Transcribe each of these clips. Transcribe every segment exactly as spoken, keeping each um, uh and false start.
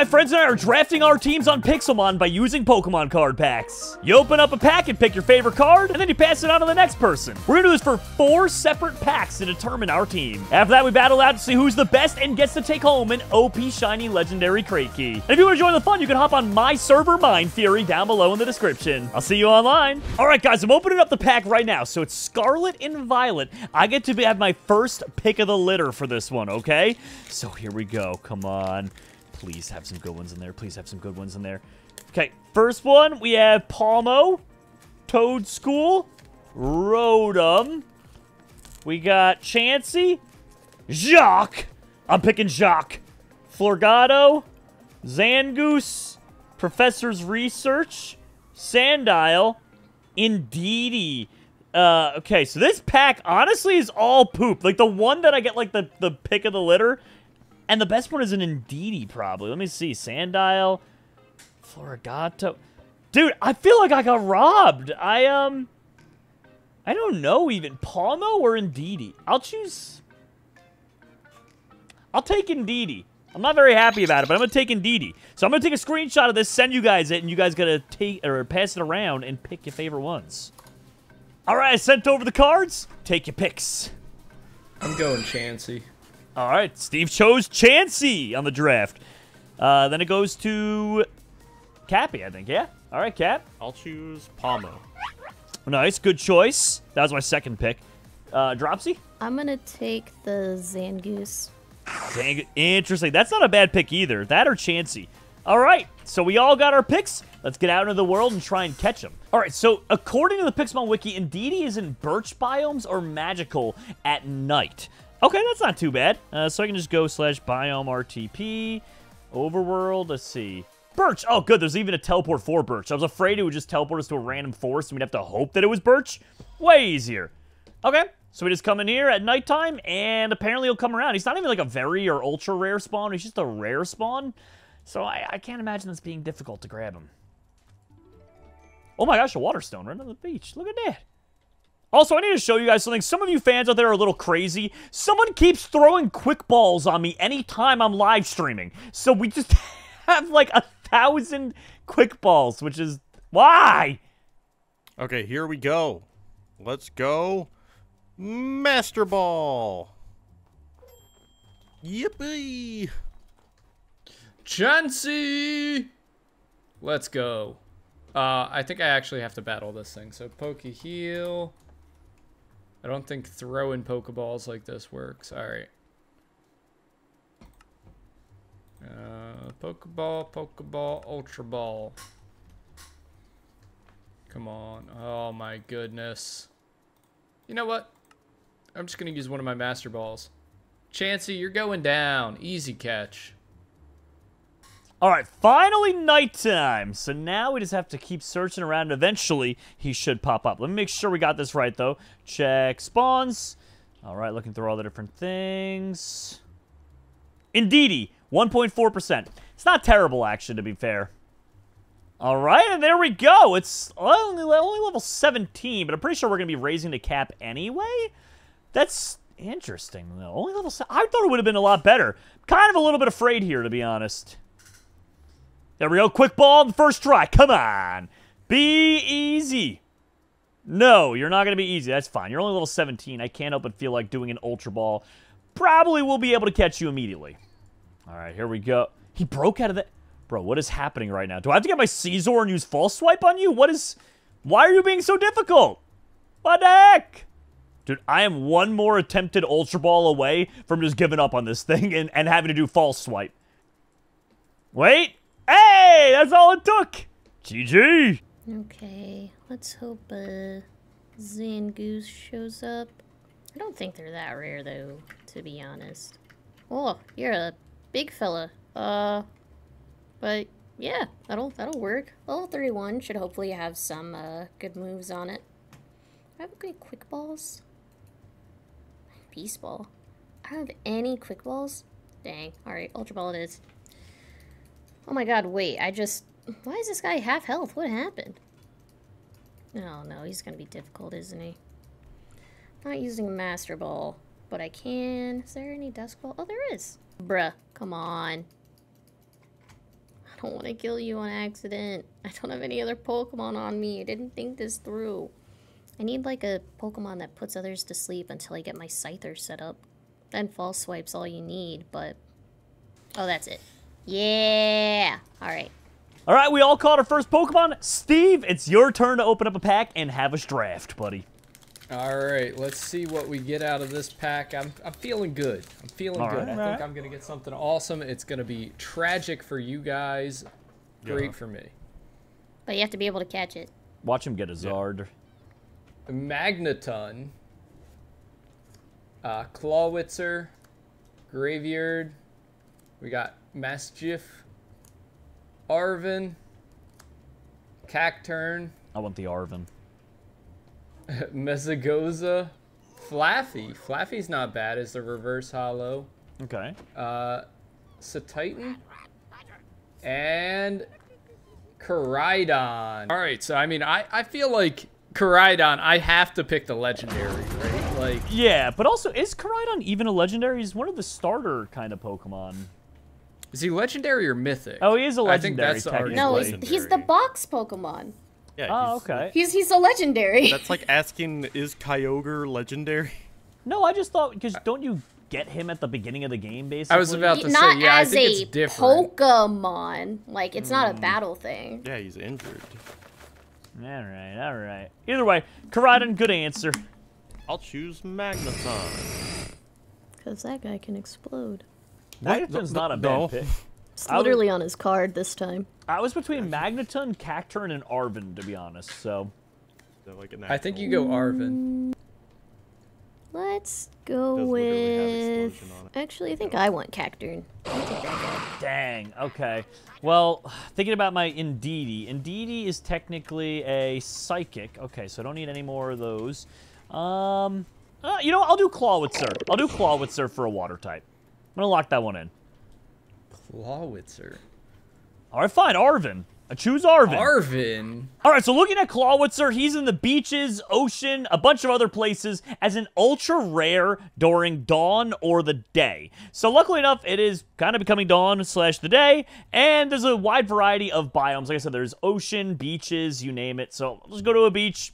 my friends and I are drafting our teams on Pixelmon by using Pokemon card packs. You open up a pack and pick your favorite card, and then you pass it on to the next person. We're gonna do this for four separate packs to determine our team. After that, we battle out to see who's the best and gets to take home an O P Shiny Legendary Crate Key. And if you wanna join the fun, you can hop on my server, MineFury, down below in the description. I'll see you online. All right, guys, I'm opening up the pack right now. So it's Scarlet and Violet. I get to have my first pick of the litter for this one, okay? So here we go. Come on. Please have some good ones in there. Please have some good ones in there. Okay, first one, we have Palmo, Toad School, Rotom. We got Chansey, Jacques. I'm picking Jacques. Florgato, Zangoose, Professor's Research, Sandile, Indeedee. Uh, okay, so this pack, honestly, is all poop. Like, the one that I get, like, the, the pick of the litter, and the best one is an Indeedee, probably. Let me see. Sandile, Florgato. Dude, I feel like I got robbed. I, um... I don't know, even. Palmo or Indeedee? I'll choose... I'll take Indeedee. I'm not very happy about it, but I'm going to take Indeedee. So I'm going to take a screenshot of this, send you guys it, and you guys got to take or pass it around and pick your favorite ones. All right, I sent over the cards. Take your picks. I'm going Chansey. All right, Steve chose Chansey on the draft. Uh, then it goes to Cappy, I think, yeah? All right, Cap. I'll choose Palmo. Nice, good choice. That was my second pick. Uh, Dropsy? I'm going to take the Zangoose. Dang, interesting. That's not a bad pick either. That or Chansey. All right, so we all got our picks. Let's get out into the world and try and catch them. All right, so according to the Pixelmon Wiki, Indeedee is in birch biomes or magical at night. Okay, that's not too bad. Uh, so I can just go slash biome R T P, overworld, let's see. Birch, oh good, there's even a teleport for birch. I was afraid it would just teleport us to a random forest and we'd have to hope that it was birch. Way easier. Okay. So we just come in here at nighttime, and apparently he'll come around. He's not even like a very or ultra rare spawn. He's just a rare spawn. So I, I can't imagine this being difficult to grab him. Oh my gosh, a water stone right on the beach. Look at that. Also, I need to show you guys something. Some of you fans out there are a little crazy. Someone keeps throwing quick balls on me anytime I'm live streaming. So we just have like a thousand quick balls, which is... Why? Okay, here we go. Let's go. Master Ball. Yippee. Chansey. Let's go. Uh, I think I actually have to battle this thing. So Poke Heal. I don't think throwing Pokeballs like this works. All right. Uh, Pokeball, Pokeball, Ultra Ball. Come on. Oh my goodness. You know what? I'm just going to use one of my Master Balls. Chansey, you're going down. Easy catch. All right, finally nighttime. So now we just have to keep searching around. Eventually, he should pop up. Let me make sure we got this right, though. Check spawns. All right, looking through all the different things. Indeedee, one point four percent. It's not terrible, actually, to be fair. All right, and there we go. It's only, only level seventeen, but I'm pretty sure we're going to be raising the cap anyway. That's interesting, though. Only level seven. I thought it would have been a lot better. Kind of a little bit afraid here, to be honest. There we go. Quick ball on the first try. Come on. Be easy. No, you're not going to be easy. That's fine. You're only level seventeen. I can't help but feel like doing an Ultra Ball. Probably will be able to catch you immediately. All right, here we go. He broke out of the... Bro, what is happening right now? Do I have to get my Caesar and use false swipe on you? What is... Why are you being so difficult? What the heck? Dude, I am one more attempted Ultra Ball away from just giving up on this thing and, and having to do false swipe. Wait. Hey, that's all it took. G G. Okay, let's hope uh, Zangoose shows up. I don't think they're that rare, though, to be honest. Oh, you're a big fella. Uh... But yeah, that'll that'll work. Level thirty-one should hopefully have some uh, good moves on it. Do I have any quick balls? Peace ball. I don't have any quick balls. Dang. All right, Ultra Ball it is. Oh my God! Wait, I just. Why is this guy half health? What happened? Oh no, he's gonna be difficult, isn't he? I'm not using Master Ball, but I can. Is there any Dusk Ball? Oh, there is. Bruh, come on. don't want to kill you on accident. I don't have any other Pokemon on me. I didn't think this through. I need like a Pokemon that puts others to sleep until I get my Scyther set up. Then false swipe's all you need, but... Oh, that's it. Yeah! Alright. Alright, we all caught our first Pokemon. Steve, it's your turn to open up a pack and have us draft, buddy. Alright, let's see what we get out of this pack. I'm, I'm feeling good. I'm feeling all good. Right. I think I'm going to get something awesome. It's going to be tragic for you guys. Great yeah. for me. But you have to be able to catch it. Watch him get a Zard. Yeah. Magneton. Uh, Clawitzer. Graveyard. We got Mastiff, Arvin, Cacturn. I want the Arvin. Mezagoza, Flaffy. Flaffy's not bad as the reverse hollow. Okay. Uh, Satitan, and Koraidon. All right, so I mean, I I feel like Koraidon. I have to pick the legendary, right? Like. Yeah, but also, is Koraidon even a legendary? He's one of the starter kind of Pokemon. Is he legendary or mythic? Oh, he is a legendary. I think that's technically. No, he's, he's the box Pokemon. Yeah, oh, he's, okay. He's he's a legendary. That's like asking, is Kyogre legendary? No, I just thought, because don't you get him at the beginning of the game, basically? I was about to he, say, not yeah, as I think a it's different. Pokemon. Like, it's mm. not a battle thing. Yeah, he's injured. All right, all right. Either way, Koraidon, good answer. I'll choose Magneton. Because that guy can explode. Magneton's not a bad no. pick. It's literally was, on his card this time. I was between Magneton, Cacturn, and Arvin, to be honest, so... so like an I think you go Arvin. Mm, let's go with... Actually, I think I want Cacturn. I'll take that guy. Dang, okay. Well, thinking about my Indeedee. Indeedee is technically a psychic. Okay, so I don't need any more of those. Um, uh, you know what? I'll do Clawitzer. I'll do Clawitzer for a water type. I'm going to lock that one in. Clawitzer. All right, fine. Arvin. I choose Arvin. Arvin. All right, so looking at Clawitzer, he's in the beaches, ocean, a bunch of other places as an ultra rare during dawn or the day. So luckily enough, it is kind of becoming dawn slash the day, and there's a wide variety of biomes. Like I said, there's ocean, beaches, you name it. So let's go to a beach.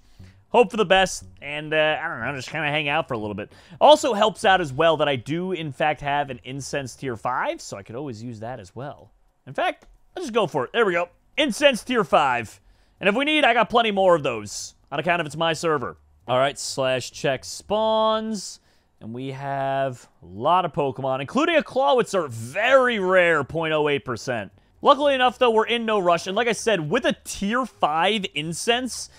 Hope for the best, and uh, I don't know, just kind of hang out for a little bit. Also helps out as well that I do, in fact, have an Incense Tier five, so I could always use that as well. In fact, let's just go for it. There we go. Incense Tier five. And if we need, I got plenty more of those, on account of it's my server. All right, slash check spawns, and we have a lot of Pokemon, including a Clawitzer, very rare, zero point zero eight percent. Luckily enough, though, we're in no rush, and like I said, with a Tier five Incense...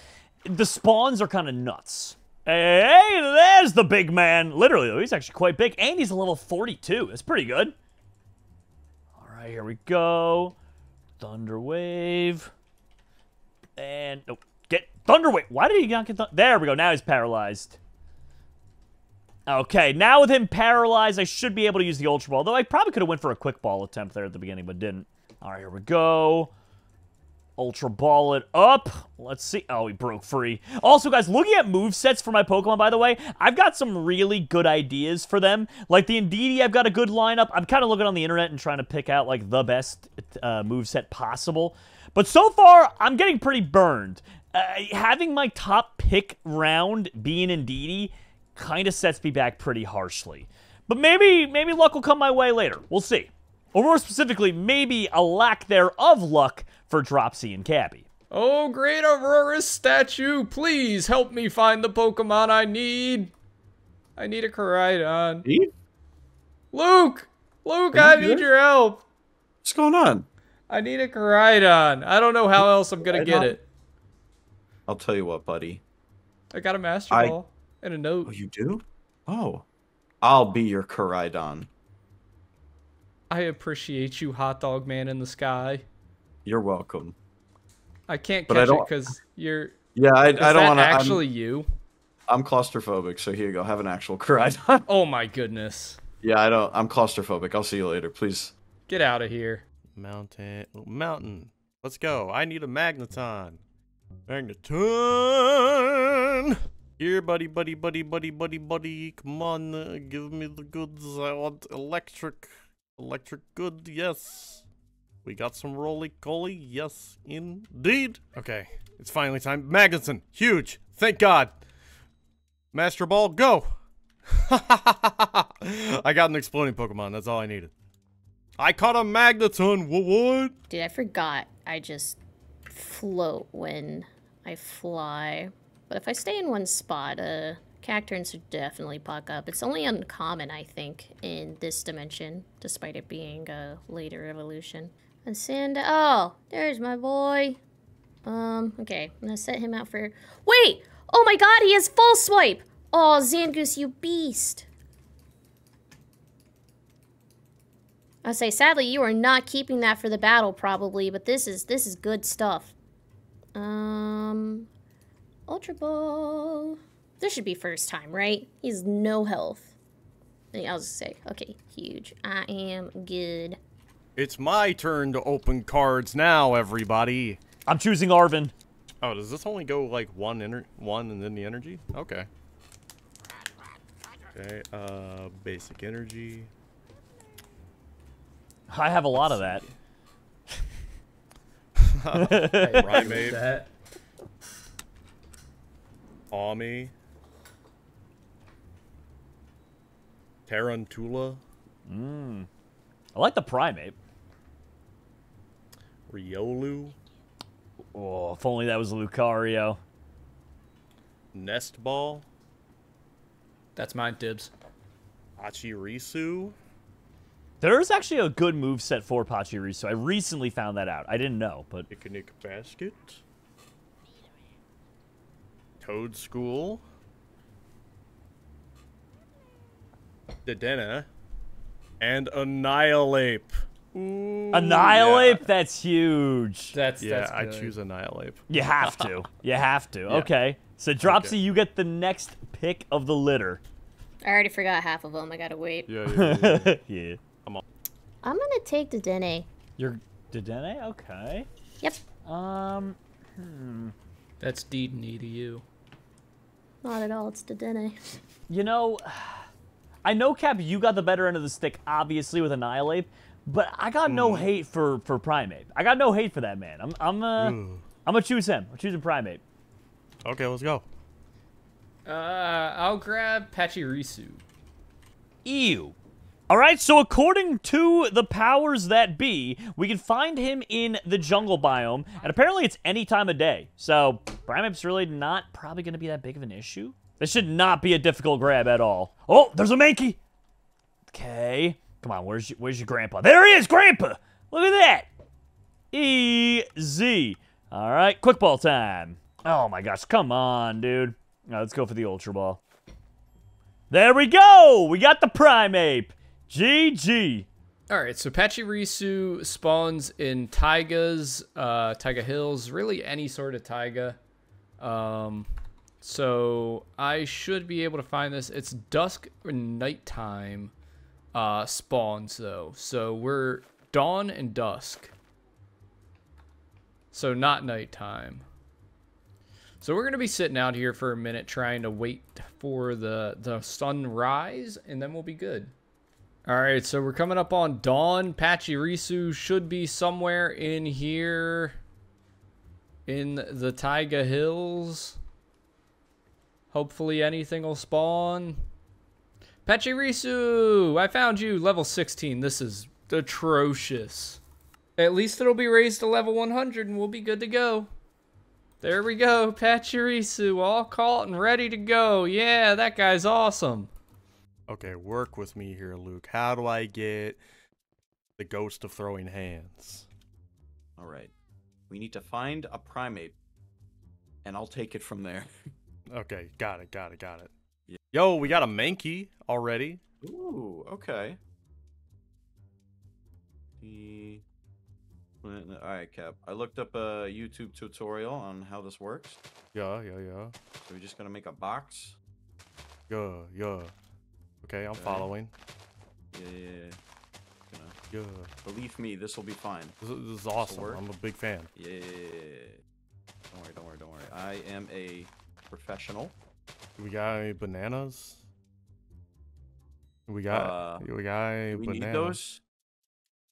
the spawns are kind of nuts. Hey, there's the big man. Literally, though, he's actually quite big. And he's a level forty-two. That's pretty good. All right, here we go. Thunder Wave. And, oh, get Thunder Wave. Why did he not get Thunder? There we go. Now he's paralyzed. Okay, now with him paralyzed, I should be able to use the Ultra Ball. Though I probably could have went for a Quick Ball attempt there at the beginning, but didn't. All right, here we go. Ultra Ball it up. Let's see. Oh, he broke free. Also, guys, looking at movesets for my Pokemon, by the way, I've got some really good ideas for them. Like the Indeedee, I've got a good lineup. I'm kind of looking on the internet and trying to pick out, like, the best uh, moveset possible. But so far, I'm getting pretty burned. Uh, having my top pick round being Indeedee kind of sets me back pretty harshly. But maybe, maybe luck will come my way later. We'll see. Or more specifically, maybe a lack thereof luck for Dropsy and Cappy. Oh, great Aurora statue, please help me find the Pokemon I need. I need a Koraidon. Steve? Luke! Luke, I good? need your help. What's going on? I need a Koraidon. I don't know how else I'm going to get it. I'll tell you what, buddy. I got a Master I... Ball and a note. Oh, you do? Oh. I'll be your Koraidon. I appreciate you, hot dog man in the sky. You're welcome. I can't catch I it because you're... Yeah, I, I don't want to... actually I'm, you? I'm claustrophobic, so here you go. Have an actual Koraidon. Oh, my goodness. Yeah, I don't... I'm claustrophobic. I'll see you later, please. Get out of here. Mountain. Mountain. Let's go. I need a Magneton. Magneton! Here, buddy, buddy, buddy, buddy, buddy, buddy. Come on, uh, give me the goods. I want electric. Electric good, yes. We got some roly-coly. Yes, indeed. Okay, it's finally time. Magneton, huge. Thank God. Master Ball, go. I got an exploding Pokemon. That's all I needed. I caught a Magneton. What, what? Dude, I forgot. I just float when I fly. But if I stay in one spot, uh, Cacturns would definitely pop up. It's only uncommon, I think, in this dimension, despite it being a later evolution. And Sandile. Oh, there's my boy. Um, okay. I'm gonna set him out for... Wait! Oh my god, he has false swipe! Oh, Zangoose, you beast! I say, sadly, you are not keeping that for the battle, probably, but this is this is good stuff. Um, Ultra Ball. This should be first time, right? He's no health. I was gonna say, okay, huge. I am good. It's my turn to open cards now, everybody. I'm choosing Arvin. Oh, does this only go like one ener one and then the energy? Okay. Okay, uh, basic energy. I have a lot of that. Hey, Primeape. Ami. Tarantula. Mmm. I like the Primeape. Riolu. Oh, if only that was Lucario. Nest Ball. That's mine, Dibs. Pachirisu. There's actually a good move set for Pachirisu. I recently found that out. I didn't know, but... Picnic Basket. Toad School. Dedenne. And Annihilate. Ooh, Annihilate? Yeah. That's huge. That's, yeah, that's I choose Annihilate. You have to. You have to. Yeah. Okay. So, Dropsy, okay. You get the next pick of the litter. I already forgot half of them. I gotta wait. Yeah, yeah, yeah. yeah. yeah. I'm gonna take Dedenne. You're Dedenne? Okay. Yep. Um, hmm. That's Dedenne to you. Not at all. It's Dedenne. You know, I know, Cap, you got the better end of the stick, obviously, with Annihilate, but I got mm. no hate for for Primeape. I got no hate for that man. I'm I'm uh, Ooh. I'm gonna choose him. I'm choosing Primeape. Okay, let's go. Uh, I'll grab Pachirisu. Ew. Alright, so according to the powers that be, we can find him in the jungle biome, and apparently it's any time of day. So, Primeape's really not probably going to be that big of an issue. This should not be a difficult grab at all. Oh, there's a Mankey! Okay. Come on, where's your, where's your grandpa? There he is, grandpa! Look at that! Easy. Alright, quick ball time. Oh my gosh, come on, dude. Now let's go for the Ultra Ball. There we go! We got the Primeape. G G. All right, so Pachirisu spawns in taigas, uh, taiga hills, really any sort of taiga. Um, so I should be able to find this. It's dusk or nighttime uh, spawns, though. So we're dawn and dusk. So not nighttime. So we're going to be sitting out here for a minute trying to wait for the, the sunrise, and then we'll be good. All right, so we're coming up on dawn. Pachirisu should be somewhere in here in the taiga hills. Hopefully anything will spawn. Pachirisu, I found you. Level sixteen. This is atrocious. At least it'll be raised to level one hundred, and we'll be good to go. There we go, Pachirisu, all caught and ready to go. Yeah, that guy's awesome. Okay, work with me here, Luke. How do I get the ghost of throwing hands? All right. We need to find a Primeape, and I'll take it from there. Okay, got it, got it, got it. Yeah. Yo, we got a Mankey already. Ooh, okay. The... Alright, Cap. I looked up a YouTube tutorial on how this works. Yeah, yeah, yeah. So we're just gonna make a box? Yeah, yeah. Okay, I'm okay. following. Yeah, yeah, yeah. Gonna... yeah. Believe me, this will be fine. This, this is awesome. This I'm a big fan. Yeah. Don't worry, don't worry, don't worry. I am a professional. We got any bananas? We got... Uh, we got any we bananas? Need those?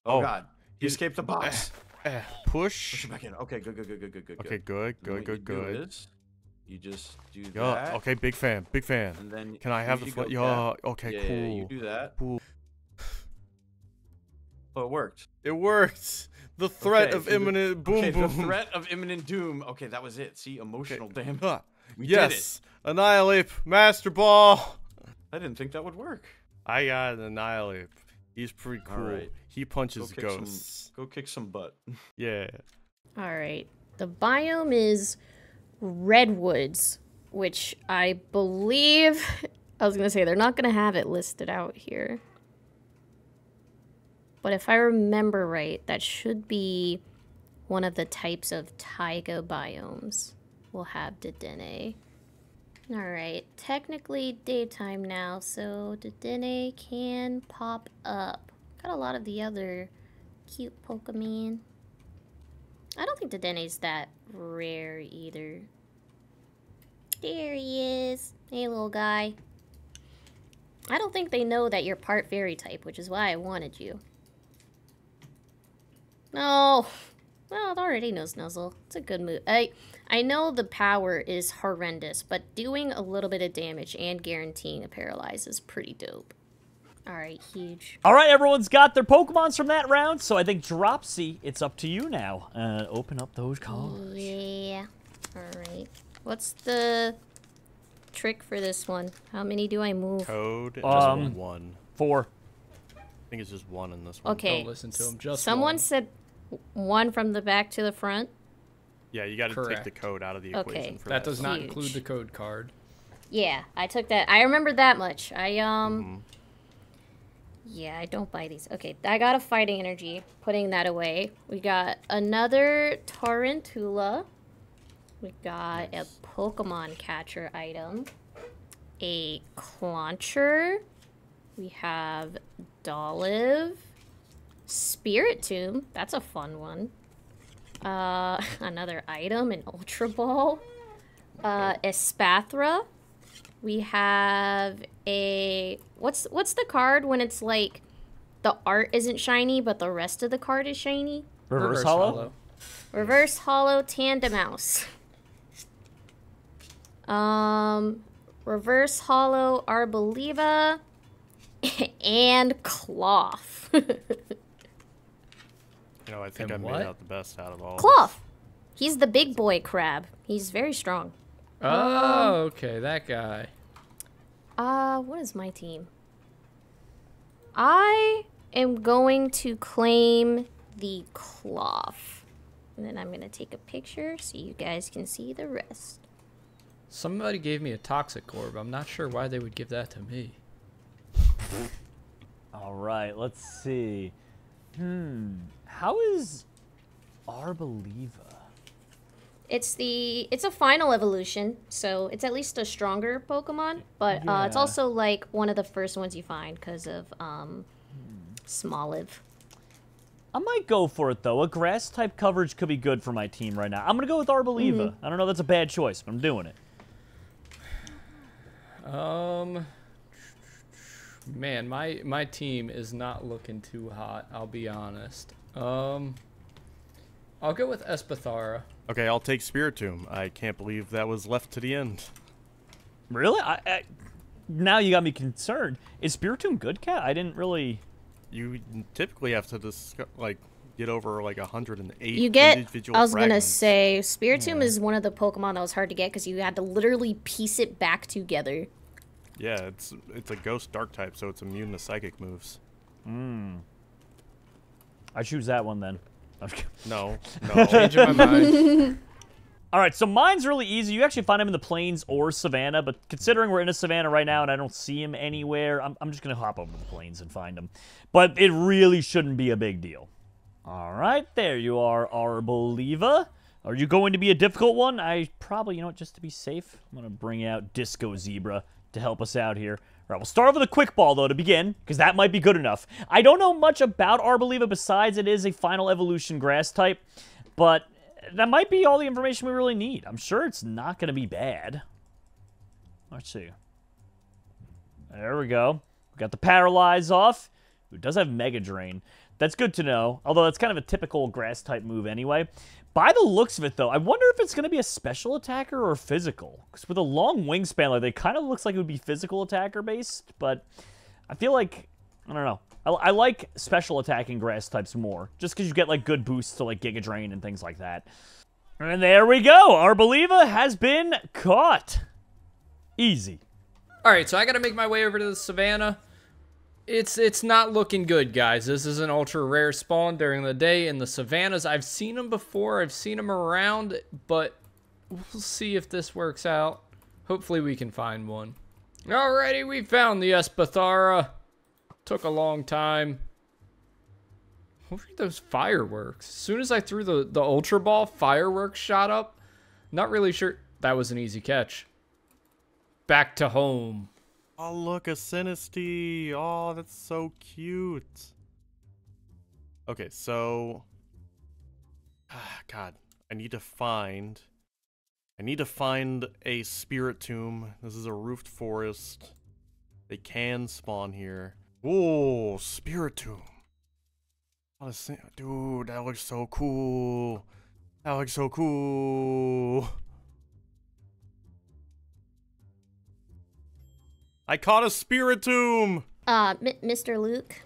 Oh, oh. God. You escaped the box. Uh, push. Push it back in. Okay, good, good, good, good, good, good. Okay, good, good, good, good. You just do yeah. that. Okay, big fan, big fan. And then can I have the flip? Yeah. Okay, yeah, cool. Yeah, you do that. Cool. Oh, it worked. It worked. The threat okay, of imminent boom okay, boom. The threat of imminent doom. Okay, that was it. See, emotional okay. damage. Huh. We yes. did it. Annihilate, Master Ball. I didn't think that would work. I got an Annihilate. He's pretty cool. Right. He punches go ghosts. Some, go kick some butt. Yeah. All right. The biome is redwoods, which I believe I was gonna say they're not gonna have it listed out here. But if I remember right, that should be one of the types of taiga biomes. We'll have Dedenne. Alright, technically daytime now, so Dedenne can pop up. Got a lot of the other cute Pokemon. I don't think Dedenne's that rare either. There he is. Hey, little guy. I don't think they know that you're part fairy type, which is why I wanted you. No. Well, it already knows Nuzzle. It's a good move. I, I know the power is horrendous, but doing a little bit of damage and guaranteeing a paralyze is pretty dope. Alright, huge. Alright, everyone's got their Pokemons from that round, so I think Dropsy, it's up to you now. Uh, open up those cards. Yeah. Alright. What's the trick for this one? How many do I move? Toad um, just one. Four. I think it's just one in this one. Okay. Don't listen to him. Just Someone one. said one from the back to the front? Yeah, you got to take the code out of the equation. Okay. For that, that does not huge. include the code card. Yeah, I took that. I remember that much. I, um... Mm-hmm. Yeah, I don't buy these. Okay, I got a fighting energy. Putting that away. We got another Tarantula. We got nice. a Pokemon catcher item. A Clauncher. We have Dolliv. Spiritomb. That's a fun one. Uh, another item, an Ultra Ball. Uh, Espathara. We have a what's what's the card when it's like the art isn't shiny but the rest of the card is shiny? Reverse, Reverse hollow. hollow. Reverse hollow Tandemouse. Um, reverse hollow Arboliva and Cloth. You know, I think and I what? made out the best out of all. Cloth. He's the big boy crab. He's very strong. Oh, um, okay, that guy. Uh, what is my team? I am going to claim the Cloth. And then I'm going to take a picture so you guys can see the rest. Somebody gave me a toxic orb. I'm not sure why they would give that to me. All right, let's see. Hmm. How is Arboliva? It's the it's a final evolution, so it's at least a stronger Pokemon, but yeah. uh, it's also like one of the first ones you find because of um, Smoliv. I might go for it though. A grass type coverage could be good for my team right now. I'm gonna go with Arboliva. Mm-hmm. I don't know, that's a bad choice, but I'm doing it. Um, man, my my team is not looking too hot. I'll be honest. Um, I'll go with Espathara. Okay, I'll take Spiritomb. I can't believe that was left to the end. Really? I, I, now you got me concerned. Is Spiritomb good, Cat? I didn't really... You typically have to just, like get over like one hundred eight you get, individual I was going to say, Spiritomb yeah. is one of the Pokemon that was hard to get because you had to literally piece it back together. Yeah, it's it's a ghost dark type, so it's immune to psychic moves. Mm. I choose that one then. No, no. Changing my mind. All right, so mine's really easy. You actually find him in the plains or savannah, but considering we're in a savannah right now and I don't see him anywhere, I'm, I'm just going to hop over the plains and find him. But it really shouldn't be a big deal. All right, there you are, Arboliva. Are you going to be a difficult one? I probably, you know what, just to be safe, I'm going to bring out Disco Zebra to help us out here. All right, we'll start with a quick ball, though, to begin, because that might be good enough. I don't know much about Arboliva besides it is a final evolution grass type, but that might be all the information we really need. I'm sure it's not going to be bad. Let's see. There we go. We got the Paralyze off. Who does have Mega Drain. That's good to know, although that's kind of a typical grass-type move anyway. By the looks of it, though, I wonder if it's going to be a special attacker or physical. Because with a long wingspan, like, it kind of looks like it would be physical attacker-based, but I feel like, I don't know. I, I like special attacking grass-types more, just because you get, like, good boosts to, like, Giga Drain and things like that. And there we go! Arboliva has been caught! Easy. Alright, so I gotta make my way over to the savannah. It's it's not looking good, guys. This is an ultra rare spawn during the day in the savannas. I've seen them before. I've seen them around, but we'll see if this works out. Hopefully we can find one. Alrighty, we found the Espathara. Took a long time. What were those fireworks? As soon as I threw the, the Ultra Ball, fireworks shot up. Not really sure. That was an easy catch. Back to home. Oh, look, a Sinistea. Oh, that's so cute. Okay, so... Ah, God, I need to find... I need to find a Spiritomb. This is a roofed forest. They can spawn here. Whoa, Spiritomb. Oh, dude, that looks so cool. That looks so cool. I caught a Spiritomb! Uh, Mister Luke?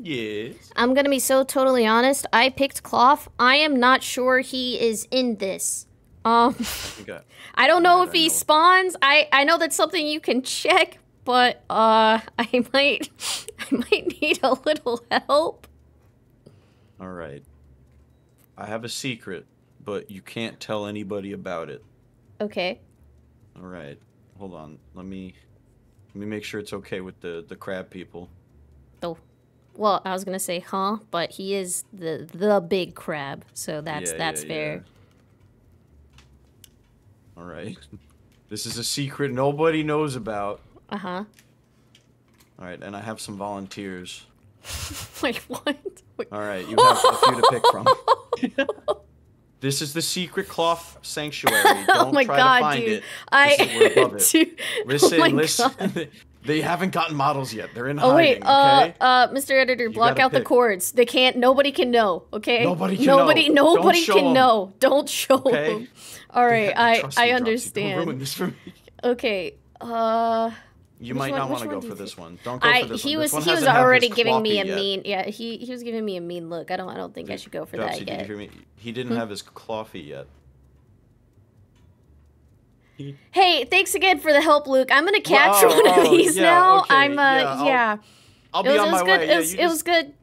Yes? I'm gonna be so totally honest. I picked Cloth. I am not sure he is in this. Um, okay. I don't know right, if he I spawns. I, I know that's something you can check, but, uh, I might, I might need a little help. Alright. I have a secret, but you can't tell anybody about it. Okay. Alright. Hold on. Let me... Let me make sure it's okay with the, the crab people. Oh. Well, I was going to say, huh? But he is the the big crab, so that's yeah, that's yeah, fair. Yeah. All right. This is a secret nobody knows about. Uh-huh. All right, and I have some volunteers. Wait, what? Wait. All right, you have a few to pick from. This is the secret Cloth sanctuary. Don't oh my try God, to find dude. It. I Listen, above it. Dude. Listen, oh listen. They haven't gotten models yet. They're in oh, hiding. Oh wait, okay? uh, uh, Mister Editor, block out pick. The cords. They can't. Nobody can know. Okay. Nobody can nobody, know. Nobody. Nobody can them. Know. Don't show okay? them. All right, I I me, understand. Don't ruin this for me. Okay. Uh. You might one, not want to go for this think? One. Don't go I, for this he one. This was, one he was already giving me a yet. Mean... Yeah, he, he was giving me a mean look. I don't I don't think did, I should go for Dubsy, that did yet. You hear me? He didn't hmm? have his Cloffy yet. Hey, thanks again for the help, Luke. I'm going to catch well, oh, one of these oh, yeah, now. Okay. I'm, uh, yeah. yeah. I'll, I'll be was, on my good. way. It was, yeah, it just, was good.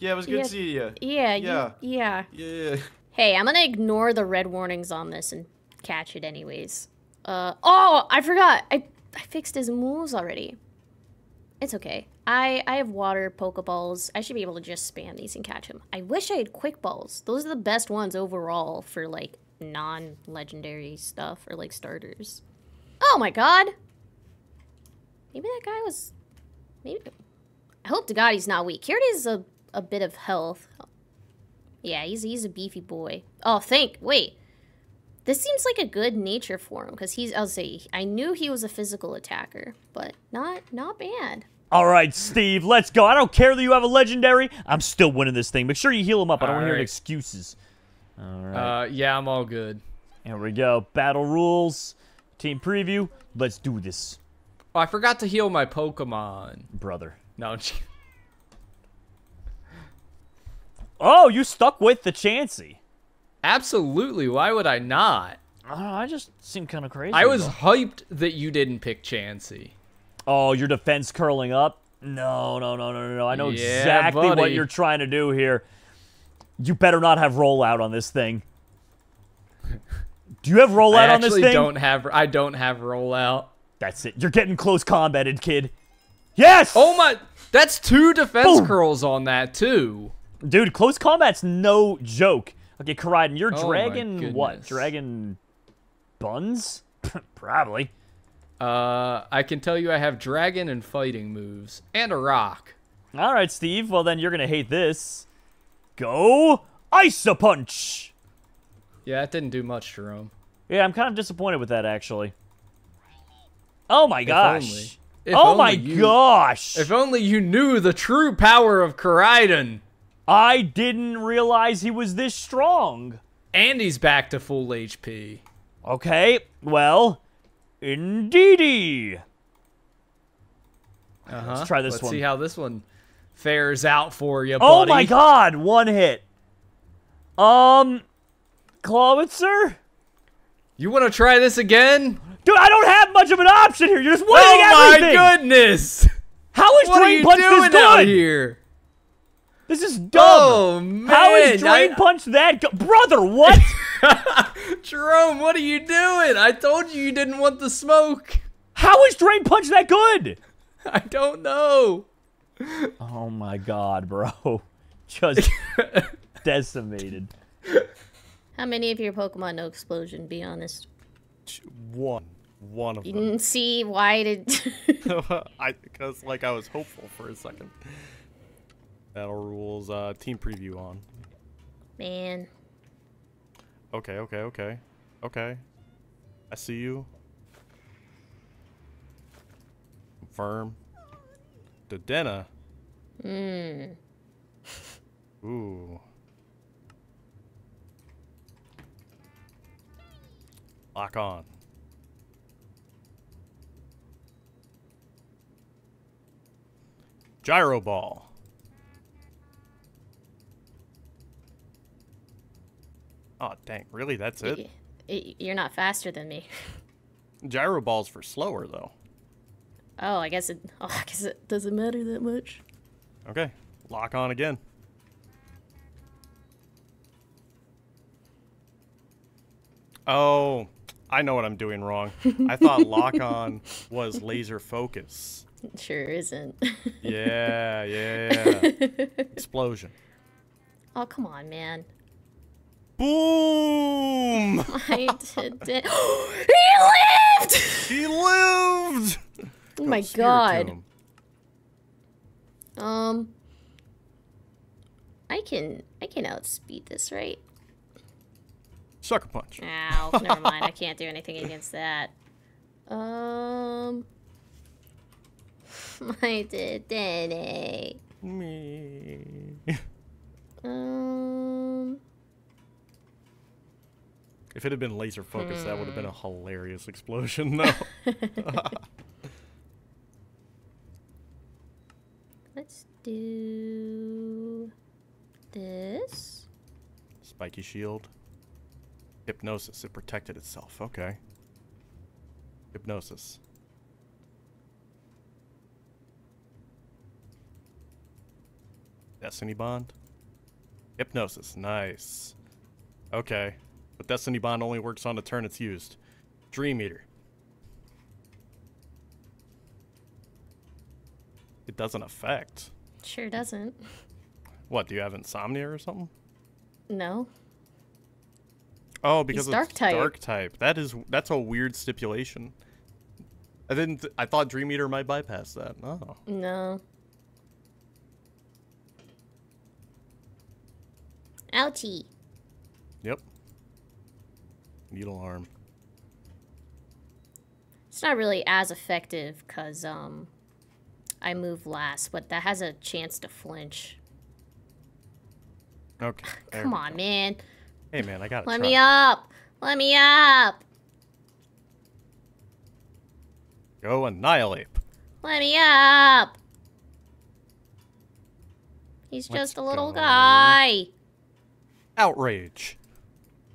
Yeah, it was good yeah. to see you. Yeah, yeah. You, yeah. yeah. Hey, I'm going to ignore the red warnings on this and catch it anyways. Uh Oh, I forgot. I... I fixed his moves already. It's okay. I, I have water, Pokeballs. I should be able to just spam these and catch him. I wish I had Quick Balls. Those are the best ones overall for, like, non-legendary stuff or, like, starters. Oh, my God. Maybe that guy was... Maybe... I hope to God he's not weak. Here it is a, a bit of health. Yeah, he's, he's a beefy boy. Oh, thank... Wait. This seems like a good nature for him, because he's, I'll say, I knew he was a physical attacker, but not, not bad. All right, Steve, let's go. I don't care that you have a legendary. I'm still winning this thing. Make sure you heal him up. I don't want to hear any excuses. All right. Uh, yeah, I'm all good. Here we go. Battle rules. Team preview. Let's do this. Oh, I forgot to heal my Pokemon. Brother. No, I'm just kidding. Oh, you stuck with the Chansey. Absolutely. Why would I not? I don't know. I just seem kind of crazy. I was though. hyped that you didn't pick Chansey. Oh, your defense curling up? No, no, no, no, no, no. I know yeah, exactly buddy. what you're trying to do here. You better not have rollout on this thing. Do you have rollout on this thing? I don't have. I don't have rollout. That's it. You're getting close combated, kid. Yes! Oh my! That's two defense Boom. curls on that too. Dude, close combat's no joke. Okay, Koraidon, you're oh dragon what? Dragon buns? Probably. Uh, I can tell you I have dragon and fighting moves. And a rock. Alright, Steve. Well, then you're going to hate this. Go Iso-Punch! Yeah, that didn't do much, Jerome. Yeah, I'm kind of disappointed with that, actually. Oh my gosh. If only. If oh only my you, gosh! If only you knew the true power of Koraidon. I didn't realize he was this strong. And he's back to full H P. Okay, well, Indeedee. Uh-huh. Let's try this Let's one. Let's see how this one fares out for you, buddy. Oh my god, one hit. Um, Clawitzer? You want to try this again? Dude, I don't have much of an option here. You're just winning oh everything. Oh my goodness. How is what Drain Punch this good? Here? This is dumb. Oh, man. How is Drain I... Punch that good? Brother, what? Jerome, what are you doing? I told you you didn't want the smoke. How is Drain Punch that good? I don't know. Oh my god, bro. Just decimated. How many of your Pokemon know Explosion, be honest? One. One of them. You didn't see why did... I Because, like, I was hopeful for a second. Battle rules, uh, team preview on. Man. Okay, okay, okay. Okay. I see you. Confirm. Dedenne. Mmm. Ooh. Lock on. Gyro Ball. Oh, dang. Really? That's it? You're not faster than me. Gyro Ball's for slower, though. Oh, I guess it, oh, I guess it doesn't matter that much. Okay. Lock on again. Oh, I know what I'm doing wrong. I thought lock on was laser focus. It sure isn't. Yeah, yeah, yeah. Explosion. Oh, come on, man. Boom! I did. He lived! He lived! Oh my god. Um I can I can outspeed this, right? Sucker punch. Ow, never mind. I can't do anything against that. Um, I did it. Me. Um. If it had been laser focused, mm. that would have been a hilarious explosion, though. Let's do this. Spiky shield. Hypnosis. It protected itself. Okay. Hypnosis. Destiny Bond. Hypnosis. Nice. Okay. But Destiny Bond only works on the turn it's used. Dream Eater. It doesn't affect. Sure doesn't. What, do you have insomnia or something? No. Oh, because it's dark type. dark type. That is that's a weird stipulation. I didn't. I thought Dream Eater might bypass that. Oh. No. Ouchie. Yep. Needle arm. It's not really as effective because um, I move last, but that has a chance to flinch. Okay. Come on, man. Hey man, I got it. Let try. me up. Let me up. Go annihilate. Let me up. He's Let's just a little go. guy. Outrage.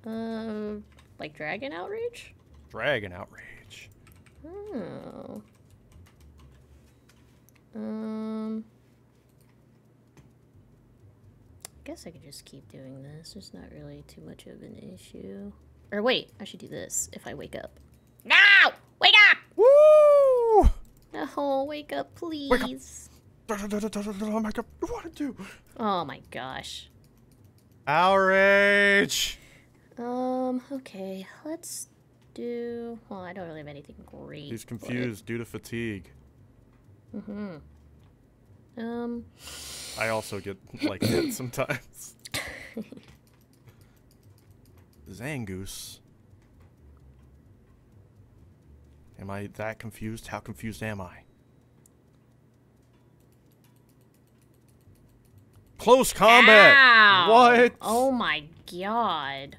Um, like dragon outrage? Dragon outrage. Oh. Um. I guess I could just keep doing this. It's not really too much of an issue. Or wait, I should do this if I wake up. No! Wake up! Woo! Oh, wake up, please. Wake up. Wake up. What to do? Oh my gosh. Outrage! Um, okay, let's do... Well, I don't really have anything great. He's confused due to fatigue. Mm-hmm. Um... I also get like that sometimes. Zangoose. Am I that confused? How confused am I? Close combat! Ow. What? Oh my god.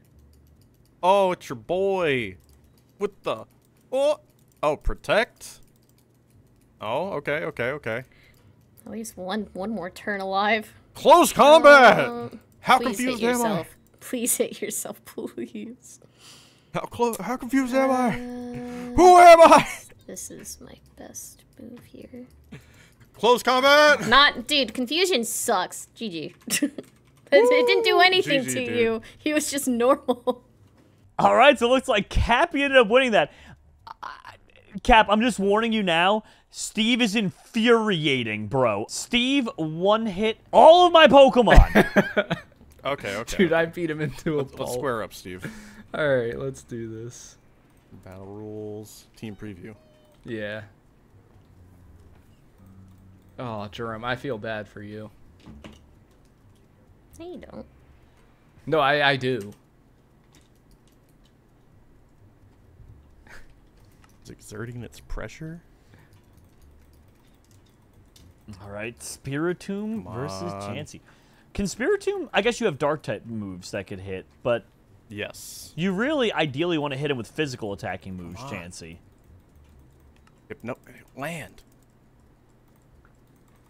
Oh, it's your boy. What the? Oh, oh, protect? Oh, okay, okay, okay. At least one one more turn alive. Close combat! Uh, how confused am I? Please hit yourself, please. How close? How confused uh, am I? Who am I? This is my best move here. Close combat! Not, dude, confusion sucks. G G. It didn't do anything G G, to dude. you. He was just normal. All right, so it looks like Cap ended up winning that. Uh, Cap, I'm just warning you now. Steve is infuriating, bro. Steve one-hit all of my Pokemon. Okay, okay. Dude, I beat him into a let's, ball. Let's square up, Steve. All right, let's do this. Battle rules, team preview. Yeah. Oh, Jerome, I feel bad for you. No, you don't. No, I, I do. It's exerting its pressure. All right, Spiritomb versus Chansey. Can Spiritomb, I guess you have Dark-type moves that could hit, but... Yes. You really ideally want to hit him with physical attacking moves, Chansey. If no, land.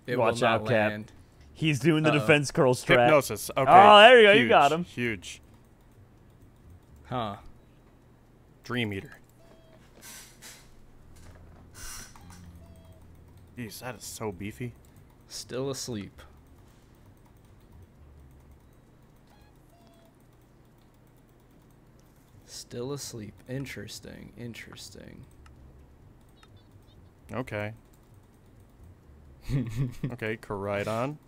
It Watch out, Cap. Land. He's doing the uh -oh. defense curl strat. Hypnosis. Okay. Oh, there you go. Huge. You got him. Huge. Huh. Dream Eater. Jeez, that is so beefy. Still asleep. Still asleep. Interesting. Interesting. Okay. Okay, Koraidon.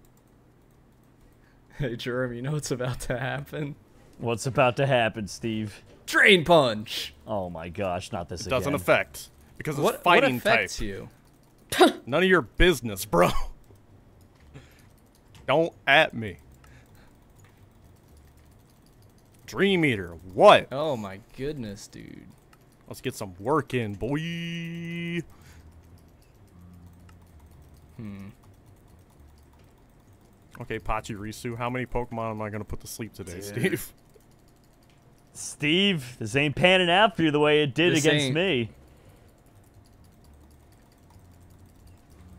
Hey, Jerome, you know what's about to happen? What's about to happen, Steve? Drain Punch! Oh my gosh, not this it again. Doesn't affect. Because what, it's fighting what affects type. You? None of your business, bro. Don't at me. Dream Eater, what? Oh my goodness, dude. Let's get some work in, boy. Hmm. Okay, Pachirisu, how many Pokemon am I going to put to sleep today, dude. Steve? Steve, this ain't panning out for you the way it did this against ain't. me.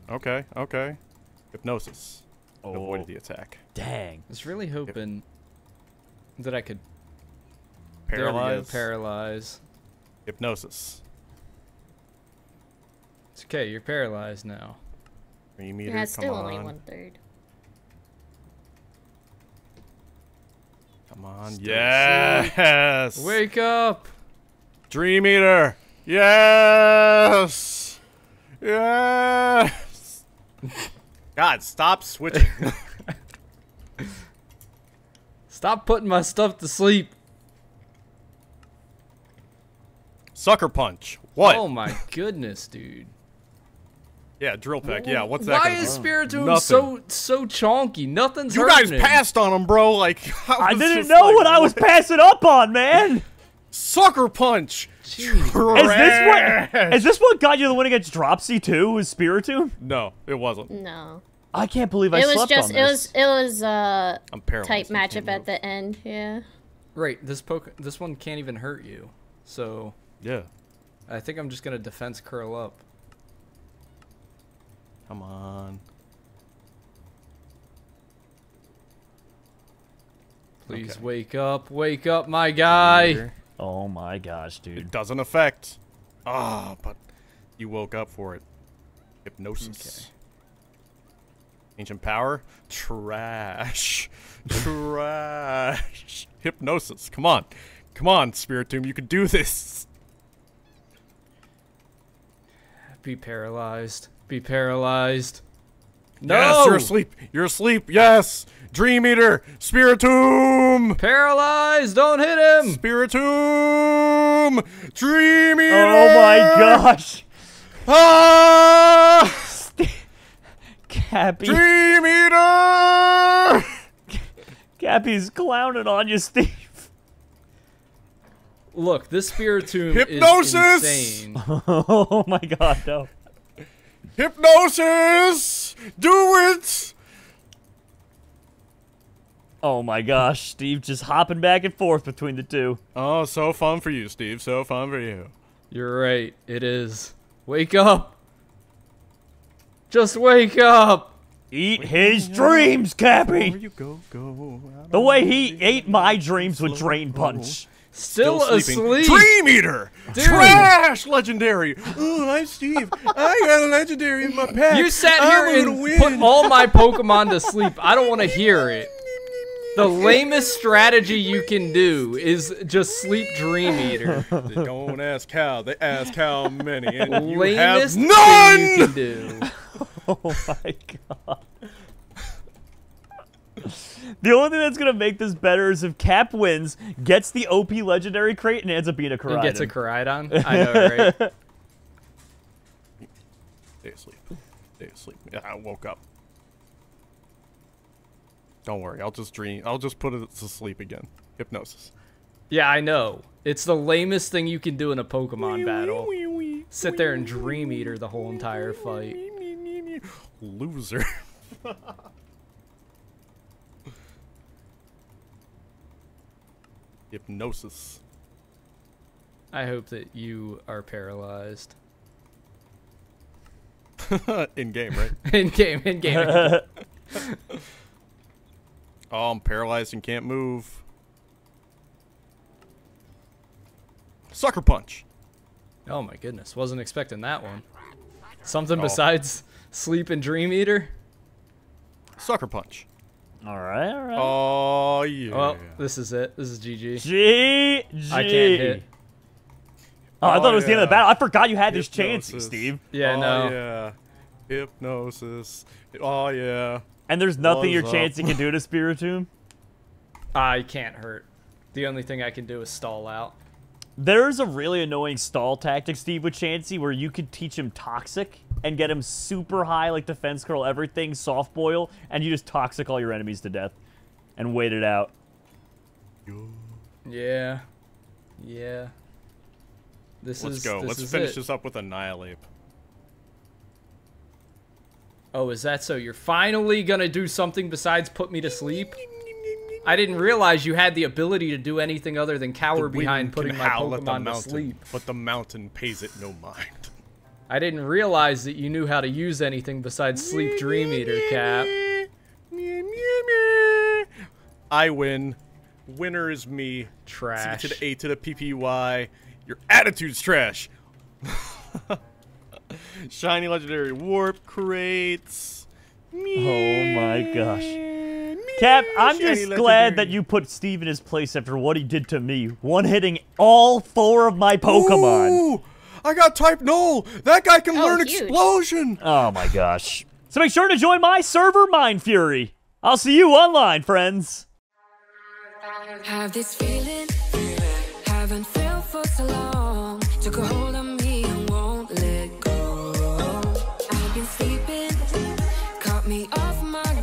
Okay, okay. Hypnosis. Oh. Avoided the attack. Dang. I was really hoping Hyp that I could... Paralyze. Paralyze. Hypnosis. It's okay, you're paralyzed now. Meter, yeah, it's still on. Only one third. Come on, still yes! Asleep. Wake up! Dream Eater! Yes! Yes! God, stop switching. Stop putting my stuff to sleep. Sucker Punch. What? Oh my goodness, dude. Yeah, drill pack. Well, yeah, what's that? Why is Spiritomb so so chonky? Nothing's you guys him. Passed on him, bro. Like I, I didn't know like, what I was passing up on, man. Sucker Punch. Jeez. Is this what? Is this what got you the win against Dropsy too? Was Spiritomb? No, it wasn't. No. I can't believe I it slept was just, on this. It was just it was uh I'm type matchup at the end. Yeah. Right. This poke. This one can't even hurt you. So. Yeah. I think I'm just gonna defense curl up. Come on. Please okay. wake up. Wake up, my guy. Oh, my gosh, dude. It doesn't affect. Ah, oh, but you woke up for it. Hypnosis. Okay. Ancient power. Trash. Trash. Hypnosis. Come on. Come on, Spiritomb. You can do this. Be paralyzed. Be paralyzed. No! Yes, you're asleep. You're asleep. Yes! Dream Eater! Spiritomb! Paralyzed! Don't hit him! Spiritomb! Dream Eater! Oh my gosh! Ah! Cappy. Dream Eater! Cappy's clowning on you, Steve. Look, this Spiritomb is insane. Oh my god, no. Hypnosis! Do it! Oh my gosh, Steve just hopping back and forth between the two. Oh, so fun for you, Steve. So fun for you. You're right. It is. Wake up. Just wake up. Eat wake his up. Dreams, Cappy. Where you go, go. The way he ate my dreams with Drain Punch. Still, Still asleep. Dream Eater. Dude. Trash legendary. Ooh, I'm Steve. I got a legendary in my pack. You sat I'm here and win. Put all my Pokemon to sleep. I don't want to hear it. The lamest strategy you can do is just sleep Dream Eater. They don't ask how. They ask how many. And you lamest have none. Thing you can do. Oh my god. The only thing that's gonna make this better is if Cap wins, gets the O P legendary crate, and ends up being a Koraidon. And gets a Koraidon. I know, right? Stay asleep. Stay asleep. I woke up. Don't worry, I'll just dream. I'll just put it to sleep again. Hypnosis. Yeah, I know. It's the lamest thing you can do in a Pokemon battle. Sit there and Dream Eater the whole entire fight. Loser. Hypnosis. I hope that you are paralyzed. In game, right? in game, in game. In game. Oh, I'm paralyzed and can't move. Sucker Punch. Oh my goodness, wasn't expecting that one. Something oh. besides Sleep and Dream Eater? Sucker Punch. Alright, alright. Oh, yeah. Well, this is it. This is G G. G G. I can't hit. Oh, I oh, thought it was yeah. the end of the battle. I forgot you had this chance, Steve. Yeah, oh, no. yeah. Hypnosis. Oh, yeah. And there's nothing your Chansey can do to Spiritomb? I can't hurt. The only thing I can do is stall out. There's a really annoying stall tactic, Steve, with Chansey, where you could teach him Toxic and get him super high, like defense curl, everything, soft boil, and you just Toxic all your enemies to death and wait it out. Yeah. Yeah. This Let's is, go. This Let's is finish it. this up with Annihilate. Oh, is that so? You're finally gonna do something besides put me to sleep? I didn't realize you had the ability to do anything other than cower behind putting my Pokemon to sleep. But the mountain pays it no mind. I didn't realize that you knew how to use anything besides Sleep Dream Eater, Cap. I win. Winner is me. Trash. C to the A to the P P Y. Your attitude's trash. Shiny legendary warp crates. Oh my gosh. Cap, I'm Shiny just glad legendary. that you put Steve in his place after what he did to me. One hitting all four of my Pokemon. Ooh, I got type null. That guy can oh, learn huge. explosion. Oh my gosh. So make sure to join my server, MineFury. I'll see you online, friends. Have this feeling, feeling. Haven't felt for so long. Took a hold of me and won't let go. Sleeping, caught me off my